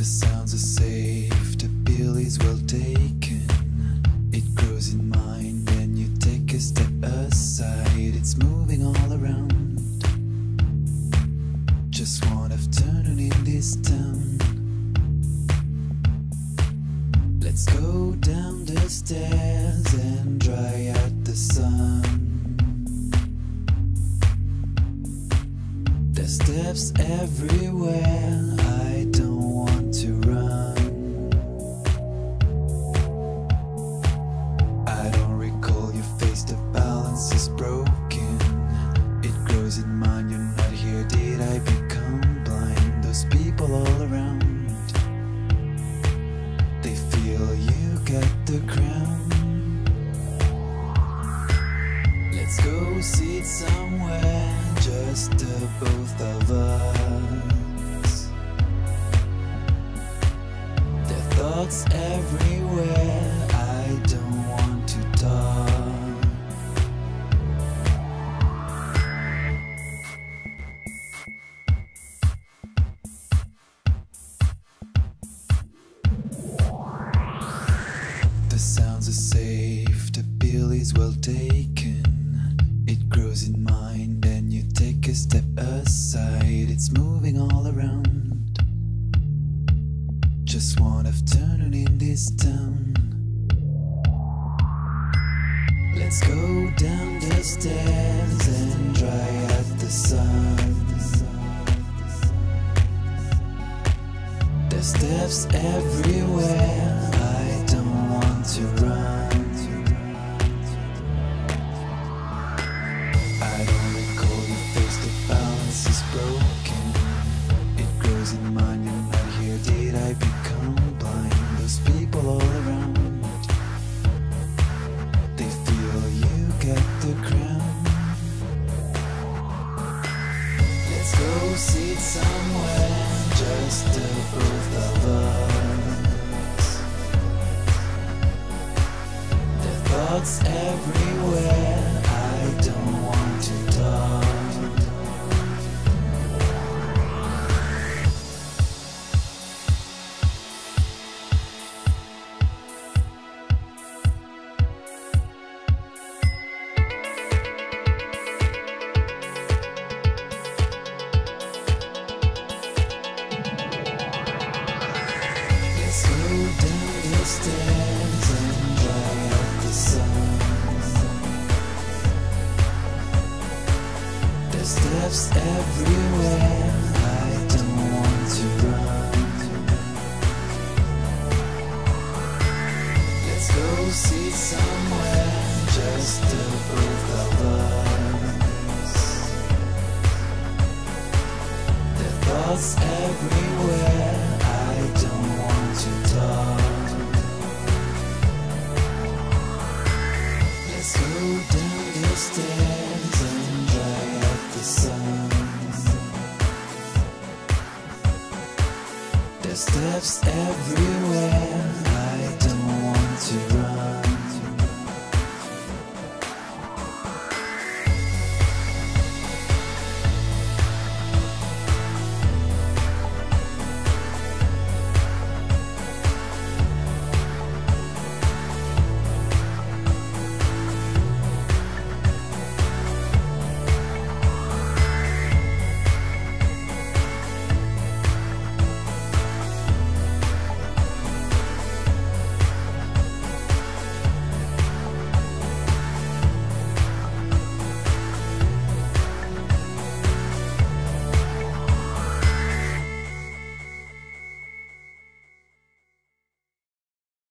The sounds are safe, the pill is well taken. It grows in mind and you take a step aside. It's moving all around, just one afternoon in this town. Let's go down the stairs and dry out the sun. There's steps everywhere, I don't want to run. I don't recall your face, the balance is broken. It grows in mind, you're not here, did I become blind? Those people all around, they feel you got the crown. Let's go sit somewhere, just the both of us. Their thoughts everywhere, I don't want to talk. Safe, the pill is well taken. It grows in mind and you take a step aside. It's moving all around, just one afternoon in this town. Let's go down the stairs and dry out the sun. There's steps everywhere, I don't want to run. Sit somewhere, just the both of us. Their thoughts everywhere, I don't want to talk. Stands and dry out the sun. There's steps everywhere, I don't want to run. Let's go sit somewhere, just the both of us. Their thoughts everywhere, I don't want to talk. Let's go down the stairs and dry out the sun. There's steps everywhere.